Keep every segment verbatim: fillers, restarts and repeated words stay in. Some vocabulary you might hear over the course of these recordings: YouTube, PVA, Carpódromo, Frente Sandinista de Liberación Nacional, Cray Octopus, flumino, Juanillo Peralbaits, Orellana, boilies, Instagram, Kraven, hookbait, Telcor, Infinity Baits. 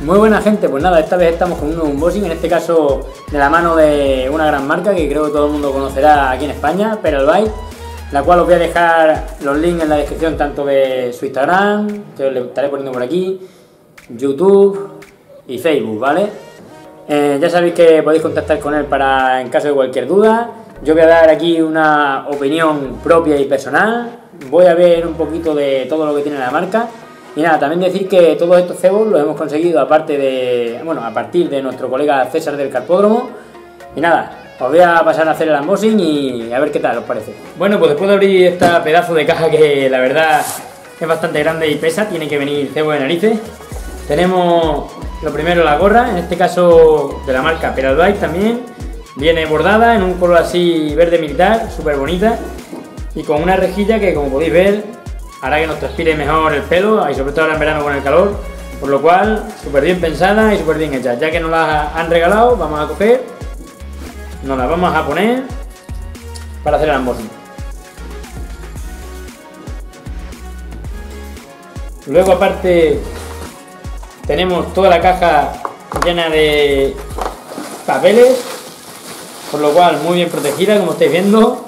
Muy buena gente, pues nada, esta vez estamos con un nuevo unboxing, en este caso de la mano de una gran marca que creo que todo el mundo conocerá aquí en España, Peralbaits, la cual os voy a dejar los links en la descripción tanto de su Instagram, que os le estaré poniendo por aquí, YouTube y Facebook, ¿vale? Eh, ya sabéis que podéis contactar con él para en caso de cualquier duda. Yo voy a dar aquí una opinión propia y personal, voy a ver un poquito de todo lo que tiene la marca. Y nada, también decir que todos estos cebos los hemos conseguido aparte de, bueno, a partir de nuestro colega César del Carpódromo. Y nada, os voy a pasar a hacer el unboxing y a ver qué tal os parece. Bueno, pues después de abrir esta pedazo de caja que la verdad es bastante grande y pesa, tiene que venir cebo de narices. Tenemos lo primero la gorra, en este caso de la marca Peralbaits también. Viene bordada en un color así verde militar, súper bonita. Y con una rejilla que, como podéis ver, hará que nos transpire mejor el pelo, y sobre todo ahora en verano con el calor, por lo cual súper bien pensada y súper bien hecha. Ya que nos las han regalado, vamos a coger, nos las vamos a poner para hacer el unboxing. Luego aparte tenemos toda la caja llena de papeles, por lo cual muy bien protegida, como estáis viendo,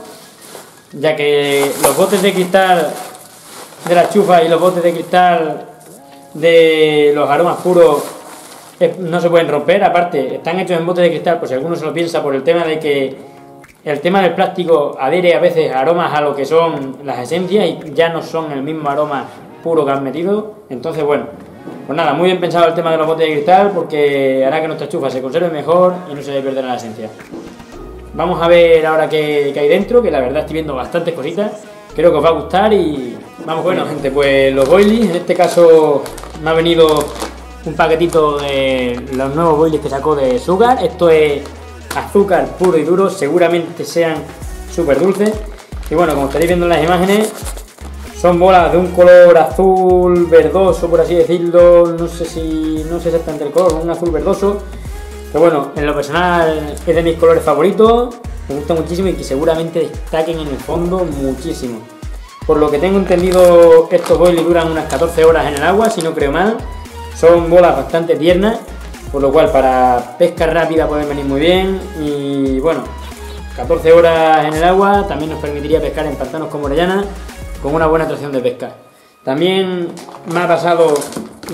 ya que los botes de cristal de las chufas y los botes de cristal de los aromas puros no se pueden romper. Aparte están hechos en botes de cristal, por si alguno se lo piensa, por el tema de que el tema del plástico adhiere a veces aromas a lo que son las esencias y ya no son el mismo aroma puro que han metido. Entonces, bueno, pues nada, muy bien pensado el tema de los botes de cristal, porque hará que nuestra chufa se conserve mejor y no se pierda la esencia. Vamos a ver ahora qué, qué hay dentro, que la verdad estoy viendo bastantes cositas, creo que os va a gustar y vamos. Bueno, gente, pues los boilies, en este caso me ha venido un paquetito de los nuevos boilies que sacó de Sugar. Esto es azúcar puro y duro, seguramente sean súper dulces. Y bueno, como estaréis viendo en las imágenes, son bolas de un color azul verdoso, por así decirlo, no sé si no sé exactamente el color, un azul verdoso. Pero bueno, en lo personal es de mis colores favoritos, me gusta muchísimo y que seguramente destaquen en el fondo muchísimo. Por lo que tengo entendido, estos boilies duran unas catorce horas en el agua, si no creo mal. Son bolas bastante tiernas, por lo cual para pesca rápida pueden venir muy bien. Y bueno, catorce horas en el agua también nos permitiría pescar en pantanos como Orellana, con una buena atracción de pesca. También me ha pasado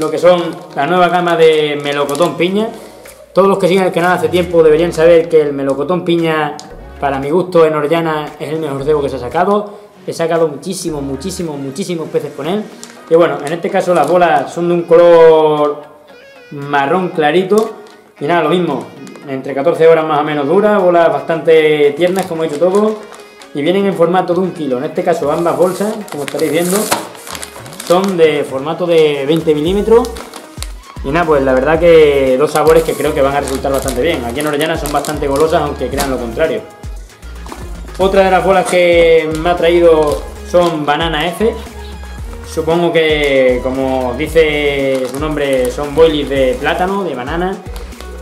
lo que son la nueva gama de melocotón piña. Todos los que siguen el canal hace tiempo deberían saber que el melocotón piña, para mi gusto, en Orellana es el mejor cebo que se ha sacado. He sacado muchísimos, muchísimos, muchísimos peces con él. Y bueno, en este caso las bolas son de un color marrón clarito. Y nada, lo mismo, entre catorce horas más o menos dura, bolas bastante tiernas, como he dicho todo. Y vienen en formato de un kilo. En este caso ambas bolsas, como estaréis viendo, son de formato de veinte milímetros. Y nada, pues la verdad que dos sabores que creo que van a resultar bastante bien. Aquí en Orellana son bastante golosas, aunque crean lo contrario. Otra de las bolas que me ha traído son Banana F. Supongo que, como dice su nombre, son boilies de plátano, de banana.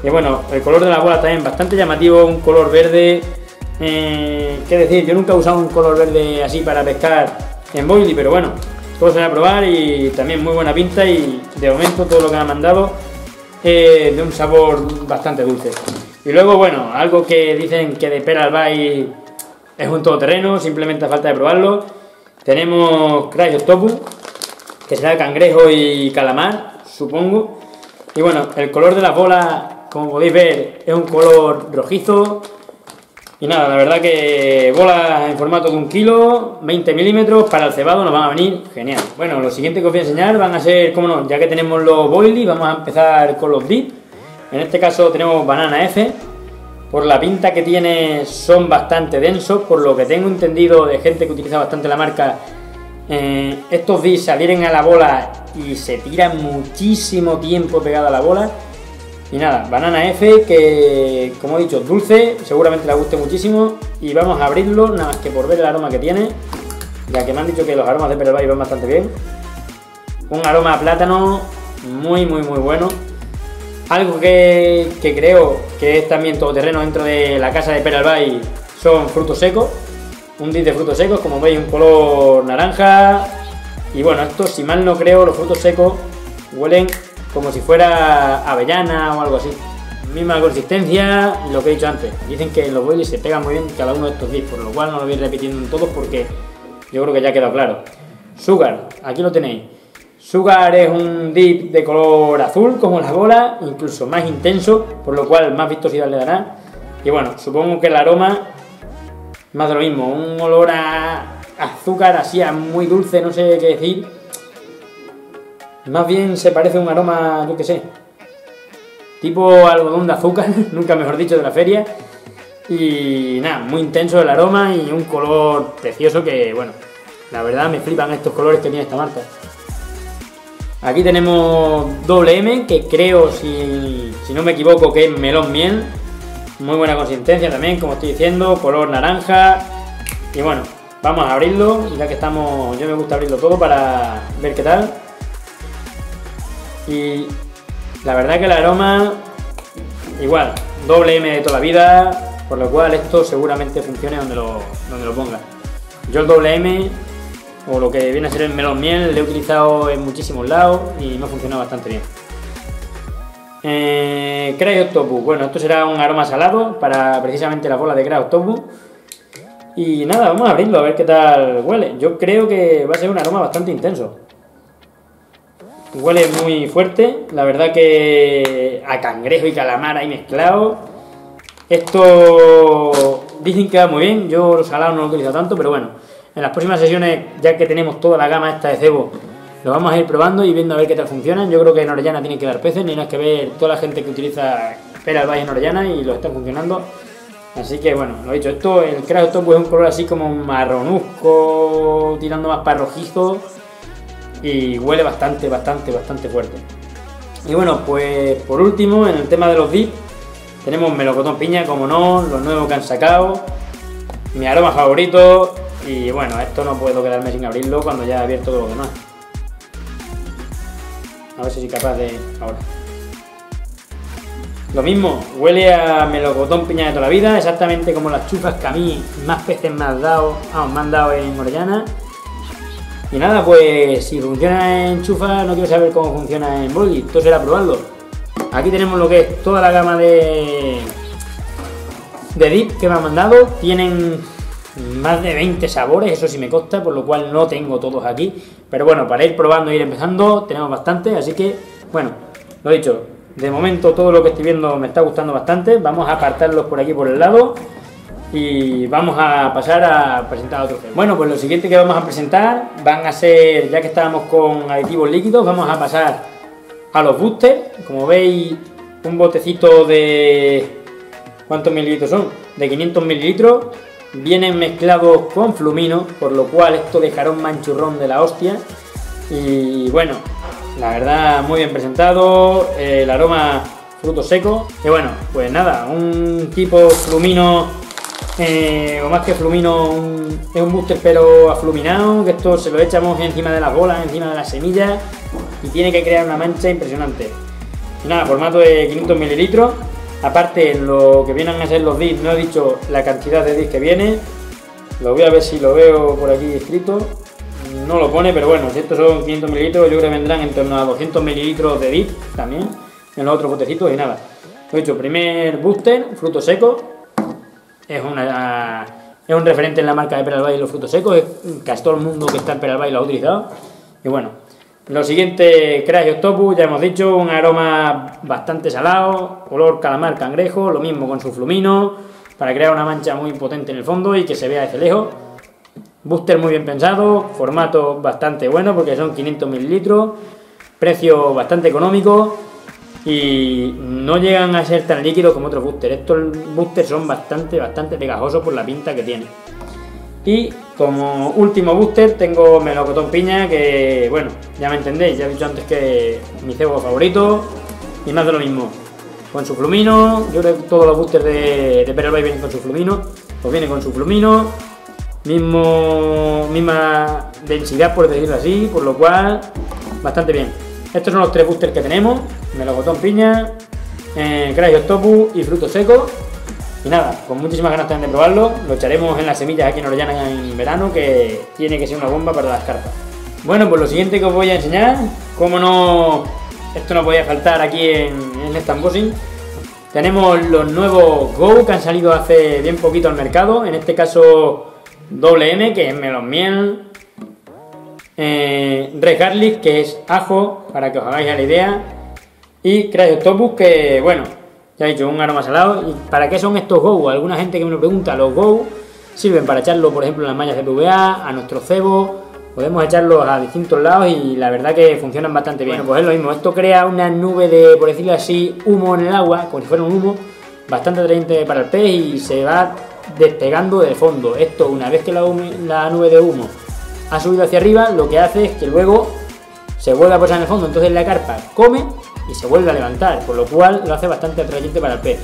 Y bueno, el color de la bola también bastante llamativo, un color verde. Eh, qué decir, yo nunca he usado un color verde así para pescar en boilie, pero bueno, todo se va a probar y también muy buena pinta. Y de momento todo lo que me han mandado es eh, de un sabor bastante dulce. Y luego, bueno, algo que dicen que de Peralbaits es un todoterreno, simplemente a falta de probarlo. Tenemos Cray Octopus, que será cangrejo y calamar, supongo. Y bueno, el color de las bolas, como podéis ver, es un color rojizo. Y nada, la verdad que bolas en formato de un kilo, veinte milímetros, para el cebado nos van a venir genial. Bueno, lo siguiente que os voy a enseñar van a ser, como no, ya que tenemos los boilies, vamos a empezar con los dips. En este caso tenemos Banana F. Por la pinta que tiene son bastante densos, por lo que tengo entendido de gente que utiliza bastante la marca. Eh, estos dips adhieren a la bola y se tiran muchísimo tiempo pegada a la bola. Y nada, Banana F, que como he dicho es dulce, seguramente la guste muchísimo. Y vamos a abrirlo, nada más que por ver el aroma que tiene, ya que me han dicho que los aromas de Peralbaits van bastante bien. Un aroma a plátano muy muy muy bueno. Algo que, que creo que es también todoterreno dentro de la casa de Peralbaits son frutos secos, un dip de frutos secos, como veis, un color naranja. Y bueno, esto, si mal no creo, los frutos secos huelen como si fuera avellana o algo así. Misma consistencia, lo que he dicho antes. Dicen que los boilies se pegan muy bien cada uno de estos dips, por lo cual no lo voy repitiendo en todos porque yo creo que ya quedó claro. Sugar, aquí lo tenéis. Sugar es un dip de color azul, como la bola, incluso más intenso, por lo cual más vistosidad le dará. Y bueno, supongo que el aroma, más de lo mismo, un olor a azúcar, así a muy dulce, no sé qué decir. Más bien se parece a un aroma, yo qué sé, tipo algodón de azúcar, nunca mejor dicho, de la feria. Y nada, muy intenso el aroma y un color precioso que, bueno, la verdad me flipan estos colores que tiene esta marca. Aquí tenemos doble M, que creo, si, si no me equivoco, que es melón miel. Muy buena consistencia también, como estoy diciendo, color naranja. Y bueno, vamos a abrirlo, ya que estamos, yo me gusta abrirlo todo para ver qué tal. Y la verdad que el aroma, igual, doble M de toda la vida, por lo cual esto seguramente funcione donde lo, donde lo ponga. Yo el doble M, o lo que viene a ser el melón miel, lo he utilizado en muchísimos lados y me ha funcionado bastante bien. Eh, Cray Octopus, bueno, esto será un aroma salado para precisamente la bola de Cray Octopus. Y nada, vamos a abrirlo a ver qué tal huele. Yo creo que va a ser un aroma bastante intenso. Huele muy fuerte, la verdad que a cangrejo y calamar ahí mezclado. Esto dicen que va muy bien, yo los salados no lo utilizo tanto, pero bueno. En las próximas sesiones, ya que tenemos toda la gama esta de cebo, lo vamos a ir probando y viendo a ver qué tal funcionan. Yo creo que en Orellana tienen que dar peces, ni nada que ver toda la gente que utiliza Peralbaits en Orellana y lo está funcionando. Así que bueno, lo dicho, esto, el Cray Octopus es un color así como marronuzco, tirando más para rojizo, y huele bastante, bastante, bastante fuerte. Y bueno, pues por último, en el tema de los dips, tenemos melocotón piña, como no, los nuevos que han sacado, mi aroma favorito. Y bueno, esto no puedo quedarme sin abrirlo cuando ya he abierto todo lo demás. A ver si soy capaz de... ahora. Lo mismo, huele a melocotón piña de toda la vida, exactamente como las chufas que a mí más peces me han dado, ah, me han dado en Orellana. Y nada, pues si funciona en chufa, no quiero saber cómo funciona en boily, esto será probarlo. Aquí tenemos lo que es toda la gama de... de dip que me han mandado. Tienen más de veinte sabores, eso sí me consta, por lo cual no tengo todos aquí, pero bueno, para ir probando e ir empezando tenemos bastante, así que bueno, lo dicho, de momento todo lo que estoy viendo me está gustando bastante. Vamos a apartarlos por aquí por el lado y vamos a pasar a presentar otros. Bueno, pues lo siguiente que vamos a presentar van a ser, ya que estábamos con aditivos líquidos, vamos a pasar a los boosters. Como veis, un botecito de... ¿cuántos mililitros son? De quinientos mililitros. Vienen mezclados con flumino, por lo cual esto dejará un manchurrón de la hostia. Y bueno, la verdad, muy bien presentado, el aroma fruto seco. Y bueno, pues nada, un tipo flumino, eh, o más que flumino, un, es un booster pero afluminado, que esto se lo echamos encima de las bolas, encima de las semillas, y tiene que crear una mancha impresionante. Y nada, formato de quinientos mililitros. Aparte, lo que vienen a ser los dips, no he dicho la cantidad de dips que viene. Lo voy a ver si lo veo por aquí escrito. No lo pone, pero bueno, si estos son quinientos mililitros, yo creo que vendrán en torno a doscientos mililitros de dips también en los otros botecitos. Y nada, lo he dicho, primer booster, fruto seco. Es, una, es un referente en la marca de Peralbaits y los frutos secos. Es, casi todo el mundo que está en Peralbaits lo ha utilizado. Y bueno, lo siguiente, Cray Octopus, ya hemos dicho, un aroma bastante salado, color calamar cangrejo, lo mismo con su flumino, para crear una mancha muy potente en el fondo y que se vea desde lejos. Booster muy bien pensado, formato bastante bueno porque son quinientos mililitros, precio bastante económico y no llegan a ser tan líquidos como otros boosters. Estos boosters son bastante, bastante pegajosos por la pinta que tienen. Y como último booster tengo melocotón piña, que bueno, ya me entendéis, ya he dicho antes que mi cebo favorito y más de lo mismo. Con su flumino, yo creo que todos los boosters de, de Peralbaits vienen con su flumino, pues viene con su flumino, mismo, misma densidad por decirlo así, por lo cual bastante bien. Estos son los tres boosters que tenemos, melocotón piña, eh, Cray Octopus y fruto seco. Y nada, con muchísimas ganas también de probarlo, lo echaremos en las semillas aquí en Orellana en verano, que tiene que ser una bomba para las carpas. Bueno, pues lo siguiente que os voy a enseñar, como no, Esto no podía faltar aquí en, en este unboxing. Tenemos los nuevos Go que han salido hace bien poquito al mercado. En este caso doble M, que es melón miel. Eh, Red Garlic, que es ajo, para que os hagáis a la idea. Y Crash Octopus, que bueno, ya he dicho, un aroma salado. ¿Y para qué son estos Go? Alguna gente que me lo pregunta, los Go sirven para echarlo, por ejemplo, en las mallas de P V A, a nuestro cebo. Podemos echarlos a distintos lados y la verdad que funcionan bastante bien. Bueno, pues es lo mismo, esto crea una nube de, por decirlo así, humo en el agua, como si fuera un humo, bastante atrayente para el pez y se va despegando del fondo. Esto, una vez que la, la nube de humo ha subido hacia arriba, lo que hace es que luego se vuelve a posar en el fondo, entonces la carpa come y se vuelve a levantar, por lo cual lo hace bastante atrayente para el pez.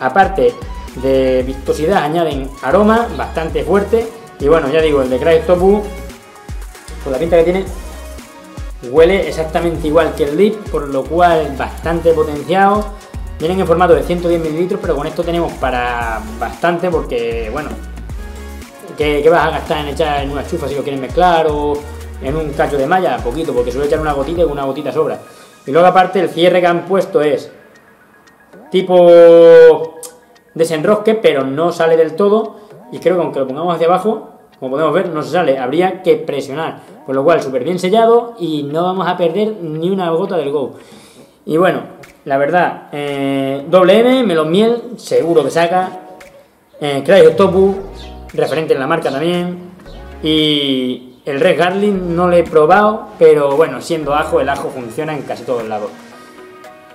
Aparte de vistosidad, añaden aroma bastante fuerte y bueno, ya digo, el de Crash Octopus, por la pinta que tiene, huele exactamente igual que el Lip, por lo cual bastante potenciado. Vienen en formato de ciento diez mililitros, pero con esto tenemos para bastante, porque bueno, ¿qué, qué vas a gastar en echar en una chufa si lo quieres mezclar o en un cacho de malla? Poquito, porque suele echar una gotita y una gotita sobra. Y luego aparte el cierre que han puesto es tipo desenrosque, pero no sale del todo, y creo que aunque lo pongamos hacia abajo, como podemos ver, no se sale, habría que presionar, por lo cual súper bien sellado y no vamos a perder ni una gota del Go. Y bueno, la verdad, eh, doble M, melón miel, seguro que saca, eh, Crash Octopus, referente en la marca también, y el Red Garlic no lo he probado, pero bueno, siendo ajo, el ajo funciona en casi todos lados.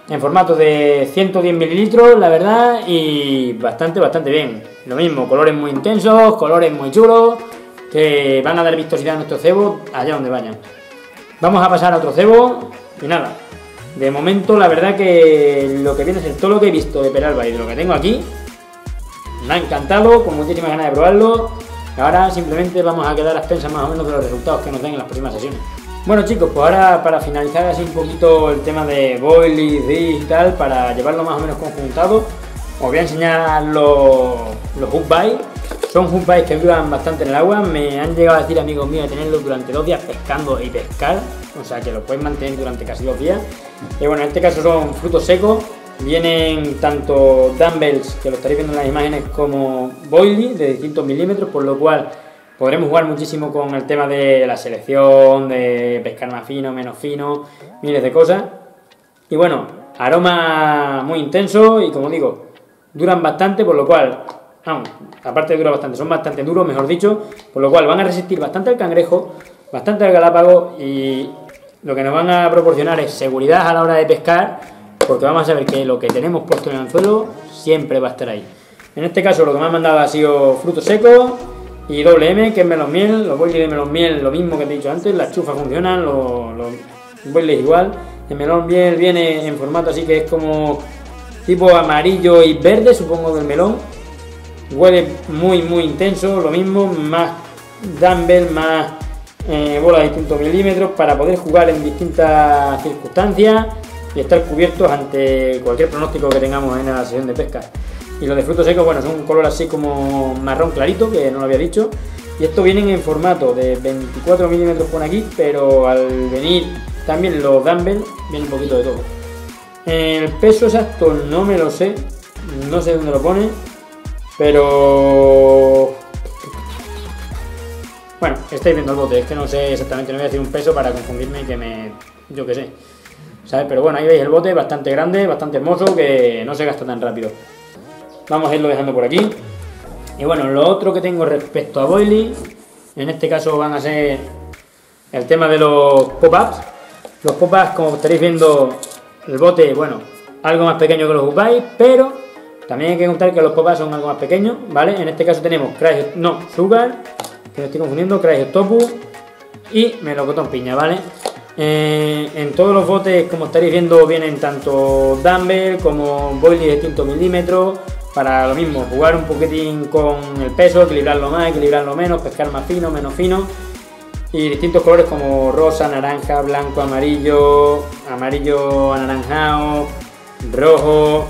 En formato de ciento diez mililitros, la verdad, y bastante, bastante bien. Lo mismo, colores muy intensos, colores muy chulos, que van a dar vistosidad a nuestro cebo allá donde vayan. Vamos a pasar a otro cebo, y nada, de momento la verdad que lo que viene es el todo lo que he visto de Peralbaits, y de lo que tengo aquí, me ha encantado, con muchísimas ganas de probarlo. Ahora simplemente vamos a quedar a expensas más o menos de los resultados que nos den en las próximas sesiones. Bueno chicos, pues ahora para finalizar así un poquito el tema de boilies, dish y tal, para llevarlo más o menos conjuntado, os voy a enseñar los, los hook bites. Son hook bites que vivan bastante en el agua, me han llegado a decir amigos míos de tenerlos durante dos días pescando y pescar, o sea que los pueden mantener durante casi dos días. Y bueno, en este caso son frutos secos, vienen tanto dumbbells, que lo estaréis viendo en las imágenes, como boilies de distintos milímetros, por lo cual podremos jugar muchísimo con el tema de la selección, de pescar más fino, menos fino, miles de cosas. Y bueno, aroma muy intenso y como digo, duran bastante, por lo cual, ah, aparte de durar bastante, son bastante duros, mejor dicho, por lo cual van a resistir bastante al cangrejo, bastante al galápago y lo que nos van a proporcionar es seguridad a la hora de pescar, porque vamos a saber que lo que tenemos puesto en el anzuelo siempre va a estar ahí. En este caso lo que me han mandado ha sido frutos secos, y doble M, que es melón miel, los boilies de melón miel, lo mismo que te he dicho antes, las chufas funcionan, los, los boilies igual. El melón miel viene en formato así que es como tipo amarillo y verde, supongo, del melón. Huele muy, muy intenso, lo mismo, más dumbbell, más eh, bolas de distintos milímetros para poder jugar en distintas circunstancias y estar cubiertos ante cualquier pronóstico que tengamos en la sesión de pesca. Y los de frutos secos, bueno, son un color así como marrón clarito, que no lo había dicho. Y estos vienen en formato de veinticuatro milímetros por aquí, pero al venir también los dumbbells, viene un poquito de todo. El peso exacto no me lo sé, no sé dónde lo pone, pero... bueno, estáis viendo el bote, es que no sé exactamente, no voy a decir un peso para confundirme y que me... yo qué sé, ¿sabes? Pero bueno, ahí veis el bote, bastante grande, bastante hermoso, que no se gasta tan rápido. Vamos a irlo dejando por aquí. Y bueno, lo otro que tengo respecto a boilies, en este caso van a ser el tema de los pop-ups. Los pop-ups, como estaréis viendo, el bote, bueno, algo más pequeño que los hookbites, pero también hay que contar que los pop-ups son algo más pequeños, ¿vale? En este caso tenemos Crash, no, Sugar, que me estoy confundiendo, Crash Octopus y melocotón piña, ¿vale? Eh, en todos los botes, como estaréis viendo, vienen tanto dumbbell como boilies de distintos milímetros, para lo mismo, jugar un poquitín con el peso, equilibrarlo más, equilibrarlo menos, pescar más fino, menos fino, y distintos colores como rosa, naranja, blanco, amarillo, amarillo anaranjado, rojo,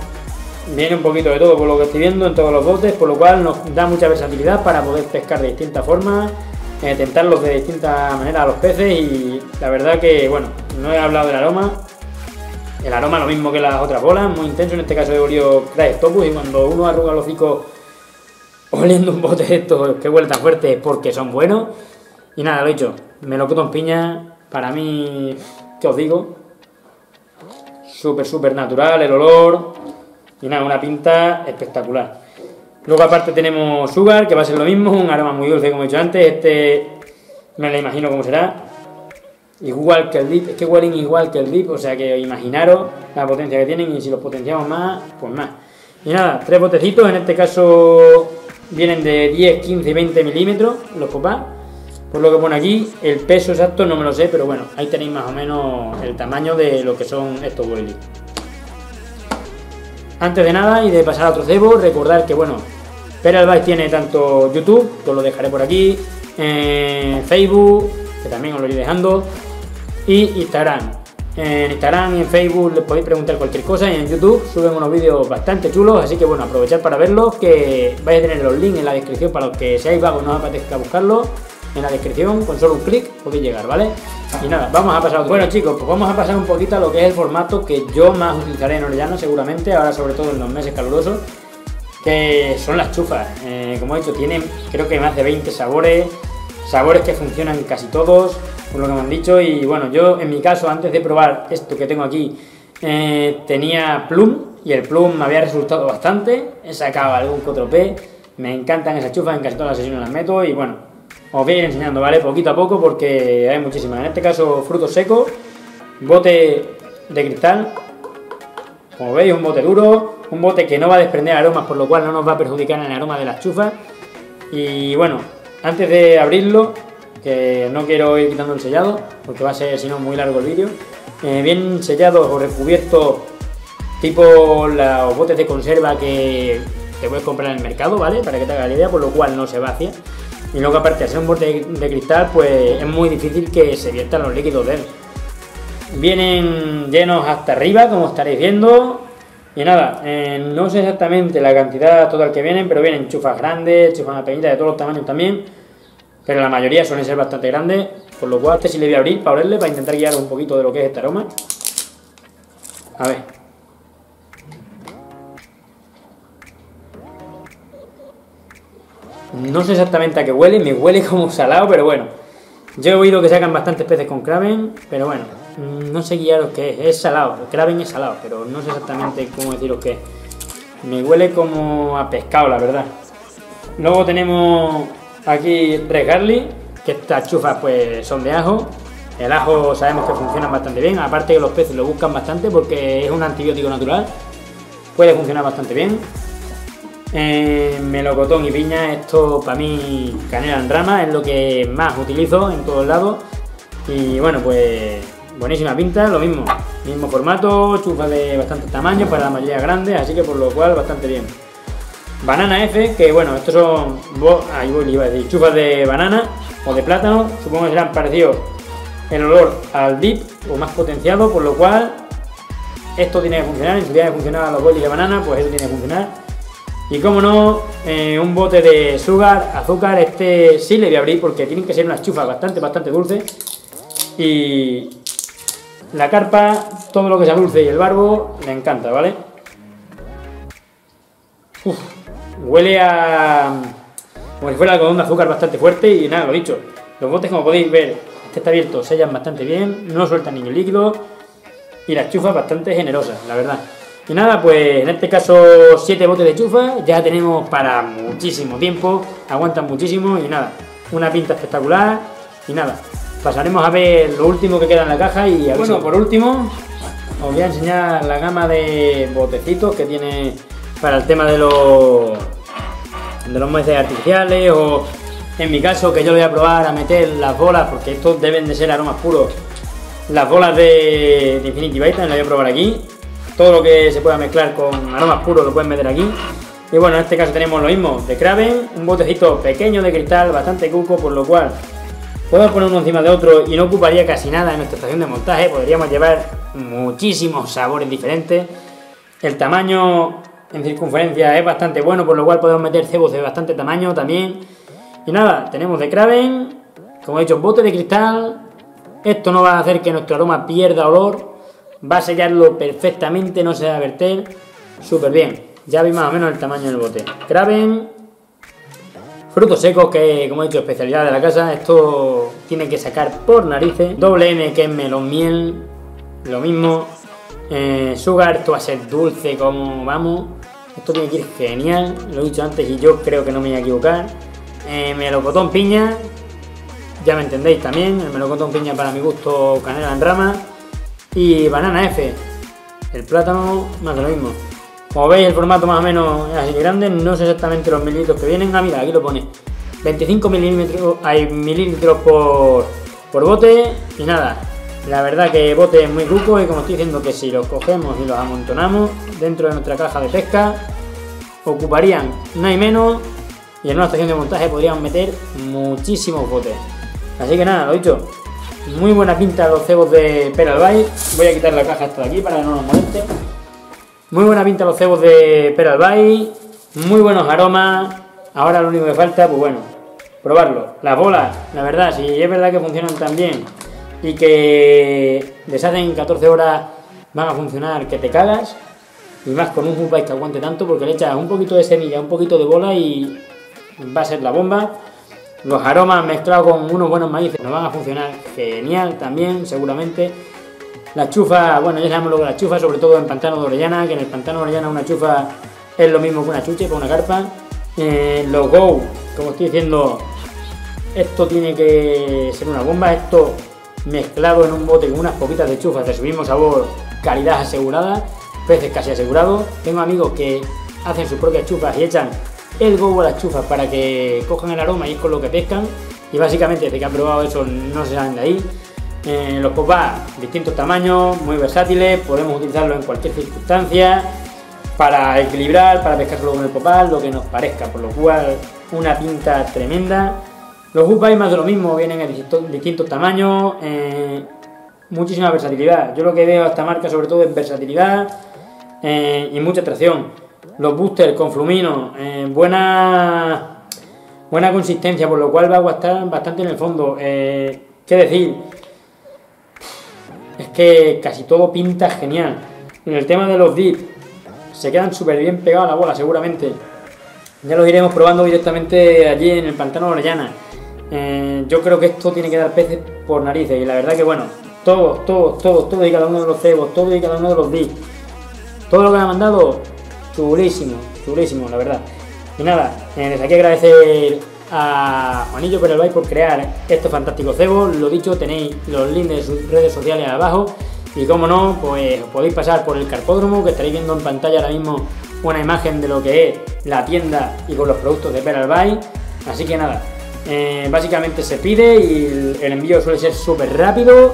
viene un poquito de todo por lo que estoy viendo en todos los botes, por lo cual nos da mucha versatilidad para poder pescar de distintas formas, eh, tentarlos de distintas maneras a los peces, y la verdad que, bueno, no he hablado del aroma, El aroma lo mismo que las otras bolas, muy intenso, en este caso he olido Crash Topus, y cuando uno arruga los hocicos oliendo un bote de estos que huele tan fuerte es porque son buenos. Y nada, lo he dicho, melocotón piña, para mí, ¿qué os digo? Súper, súper natural el olor, y nada, una pinta espectacular. Luego aparte tenemos Sugar, que va a ser lo mismo, un aroma muy dulce como he dicho antes, este me lo imagino cómo será. Igual que el dip, es que huelen igual que el dip, o sea que imaginaros la potencia que tienen, y si los potenciamos más, pues más. Y nada, tres botecitos, en este caso vienen de diez, quince y veinte milímetros los popás, por lo que pone aquí. El peso exacto no me lo sé, pero bueno, ahí tenéis más o menos el tamaño de lo que son estos boilies. Antes de nada y de pasar a otro cebo, recordar que bueno, Peralbaits tiene tanto YouTube, que os lo dejaré por aquí, eh, Facebook, que también os lo iré dejando, y Instagram. En Instagram y en Facebook les podéis preguntar cualquier cosa, y en YouTube suben unos vídeos bastante chulos, así que bueno, aprovechad para verlos, que vais a tener los links en la descripción para los que seáis vagos y no os apetezca buscarlos. En la descripción, con solo un clic podéis llegar, ¿vale? Y nada, vamos a pasar a otro. Bueno chicos, pues vamos a pasar un poquito a lo que es el formato que yo más utilizaré en Orellana seguramente, ahora sobre todo en los meses calurosos, que son las chufas. Eh, como he dicho, tienen creo que más de veinte sabores, sabores que funcionan casi todos, por lo que me han dicho. Y bueno, yo en mi caso, antes de probar esto que tengo aquí, eh, tenía Plum, y el Plum me había resultado bastante, he sacado algún que otro P, me encantan esas chufas, en casi todas las sesiones las meto, y bueno, os voy a ir enseñando, ¿vale? Poquito a poco, porque hay muchísimas. En este caso, frutos secos, bote de cristal, como veis, un bote duro, un bote que no va a desprender aromas, por lo cual no nos va a perjudicar en el aroma de las chufas. Y bueno, antes de abrirlo, que no quiero ir quitando el sellado porque va a ser si no muy largo el vídeo, eh, bien sellados o recubiertos, tipo los botes de conserva que te puedes comprar en el mercado, ¿vale? Para que te hagas la idea, por lo cual no se vacía. Y luego aparte de ser un bote de cristal, pues es muy difícil que se viertan los líquidos de él. Vienen llenos hasta arriba, como estaréis viendo. Y nada, eh, no sé exactamente la cantidad total que vienen, pero vienen chufas grandes, chufas más pequeñitas, de todos los tamaños también, pero la mayoría suelen ser bastante grandes, por lo cual este sí le voy a abrir para olerle, para intentar guiar un poquito de lo que es este aroma. A ver. No sé exactamente a qué huele, me huele como salado, pero bueno. Yo he oído que sacan bastantes peces con Kraven, pero bueno, no sé guiaros qué es, es salado, el Kraven es salado, pero no sé exactamente cómo deciros qué es. Me huele como a pescado, la verdad. Luego tenemos aquí Red Garlic, que estas chufas pues son de ajo. El ajo sabemos que funciona bastante bien, aparte que los peces lo buscan bastante porque es un antibiótico natural, puede funcionar bastante bien. Eh, melocotón y piña, esto para mí canela en rama, es lo que más utilizo en todos lados. Y bueno, pues buenísima pinta, lo mismo, mismo formato, chufa de bastantes tamaños, para la mayoría grandes, así que por lo cual bastante bien. Banana F, que bueno, estos son ahí voy, iba a decir, chufas de banana o de plátano, supongo que serán parecidos el olor al dip o más potenciado, por lo cual esto tiene que funcionar, y si tiene que funcionar los boilies de banana, pues eso tiene que funcionar. Y como no, eh, un bote de sugar, azúcar, este sí le voy a abrir porque tienen que ser unas chufas bastante, bastante dulces. Y la carpa, todo lo que sea dulce, y el barbo, me encanta, ¿vale? Uf, huele a... como si fuera algodón de azúcar bastante fuerte. Y nada, lo dicho, los botes, como podéis ver, este está abierto, sellan bastante bien, no sueltan ningún líquido, y las chufas bastante generosas, la verdad. Y nada, pues en este caso siete botes de chufa, ya tenemos para muchísimo tiempo, aguantan muchísimo, y nada, una pinta espectacular. Y nada, pasaremos a ver lo último que queda en la caja. Y bueno, si... por último os voy a enseñar la gama de botecitos que tiene para el tema de los de los meses artificiales, o en mi caso, que yo lo voy a probar a meter las bolas, porque estos deben de ser aromas puros, las bolas de, de Infinity Baits, las voy a probar aquí. Todo lo que se pueda mezclar con aromas puros lo pueden meter aquí. Y bueno, en este caso tenemos lo mismo, de Kraven, un botecito pequeño de cristal, bastante cuco, por lo cual puedo poner uno encima de otro y no ocuparía casi nada en nuestra estación de montaje. Podríamos llevar muchísimos sabores diferentes. El tamaño en circunferencia es bastante bueno, por lo cual podemos meter cebos de bastante tamaño también. Y nada, tenemos de Kraven, como he dicho, bote de cristal. Esto no va a hacer que nuestro aroma pierda olor, va a sellarlo perfectamente, no se va a verter, súper bien. Ya vi más o menos el tamaño del bote. Craven, frutos secos, que como he dicho, especialidad de la casa, esto tiene que sacar por narices. Doble N, que es melón miel, lo mismo. Eh, sugar, esto va a ser dulce como vamos. Esto tiene que ir genial, lo he dicho antes y yo creo que no me voy a equivocar. Eh, melocotón piña, ya me entendéis también, el melocotón piña para mi gusto, canela en rama. Y banana F, el plátano más de lo mismo. Como veis, el formato más o menos es así de grande, no sé exactamente los mililitros que vienen. Ah, mira, aquí lo pone, veinticinco mililitros, hay mililitros por, por bote. Y nada, la verdad que bote es muy cuco, y como estoy diciendo, que si los cogemos y los amontonamos dentro de nuestra caja de pesca, ocuparían nada y menos, y en una estación de montaje podrían meter muchísimos botes. Así que nada, lo dicho, muy buena pinta los cebos de Peralbaits. Voy a quitar la caja esta de aquí para que no nos moleste. Muy buena pinta los cebos de Peralbaits, muy buenos aromas. Ahora lo único que falta, pues bueno, probarlo. Las bolas, la verdad, si es verdad que funcionan tan bien y que deshacen en catorce horas, van a funcionar que te cagas. Y más con un hookbait que aguante tanto, porque le echas un poquito de semilla, un poquito de bola y va a ser la bomba. Los aromas mezclados con unos buenos maíces nos van a funcionar genial también, seguramente. La chufa, bueno, ya sabemos lo que la chufa, sobre todo en pantano de Orellana, que en el pantano de Orellana una chufa es lo mismo que una chuche, que una carpa. Eh, los go, como estoy diciendo, esto tiene que ser una bomba. Esto mezclado en un bote con unas poquitas de chufas, de su mismo sabor, calidad asegurada, peces casi asegurados. Tengo amigos que hacen sus propias chufas y echan el gobo a las chufas para que cojan el aroma y es con lo que pescan, y básicamente desde que han probado eso no se salen de ahí. Eh, los pop-ups, distintos tamaños, muy versátiles, podemos utilizarlo en cualquier circunstancia para equilibrar, para pescarlo con el pop-up, lo que nos parezca, por lo cual una pinta tremenda. Los hookbait más de lo mismo, vienen en distintos, distintos tamaños, eh, muchísima versatilidad. Yo lo que veo a esta marca sobre todo es versatilidad eh, y mucha tracción. Los boosters con flumino, eh, buena, buena consistencia, por lo cual va a aguantar bastante en el fondo. Eh, ¿Qué decir? Es que casi todo pinta genial. En el tema de los dips, se quedan súper bien pegados a la bola, seguramente. Ya los iremos probando directamente allí en el pantano de Orellana. Eh, yo creo que esto tiene que dar peces por narices, y la verdad que bueno, todos, todos, todos, todos y cada uno de los cebos, todos y cada uno de los dips, todo lo que me han mandado, chulísimo, chulísimo, la verdad. Y nada, eh, desde aquí agradecer a Juanillo Peralbaits por crear estos fantásticos cebos. Lo dicho, tenéis los links de sus redes sociales abajo. Y como no, pues podéis pasar por el Carpódromo, que estaréis viendo en pantalla ahora mismo una imagen de lo que es la tienda y con los productos de Peralbaits. Así que nada, eh, básicamente se pide y el envío suele ser súper rápido.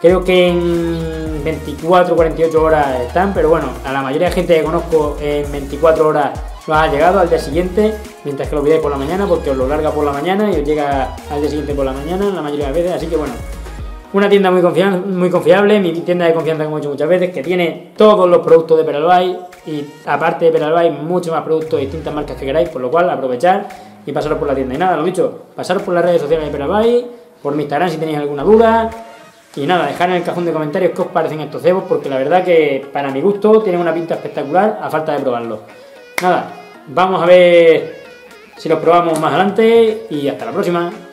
Creo que en veinticuatro, cuarenta y ocho horas están, pero bueno, a la mayoría de gente que conozco en veinticuatro horas los ha llegado al día siguiente, mientras que lo pidáis por la mañana, porque os lo larga por la mañana y os llega al día siguiente por la mañana la mayoría de veces. Así que bueno, una tienda muy confiable, muy confiable, mi tienda de confianza, como he dicho muchas veces, que tiene todos los productos de Peralbaits y aparte de Peralbaits muchos más productos de distintas marcas que queráis, por lo cual aprovechar y pasaros por la tienda. Y nada, lo dicho, pasaros por las redes sociales de Peralbaits, por mi Instagram si tenéis alguna duda. Y nada, dejad en el cajón de comentarios qué os parecen estos cebos, porque la verdad que para mi gusto tienen una pinta espectacular a falta de probarlos. Nada, vamos a ver si los probamos más adelante y hasta la próxima.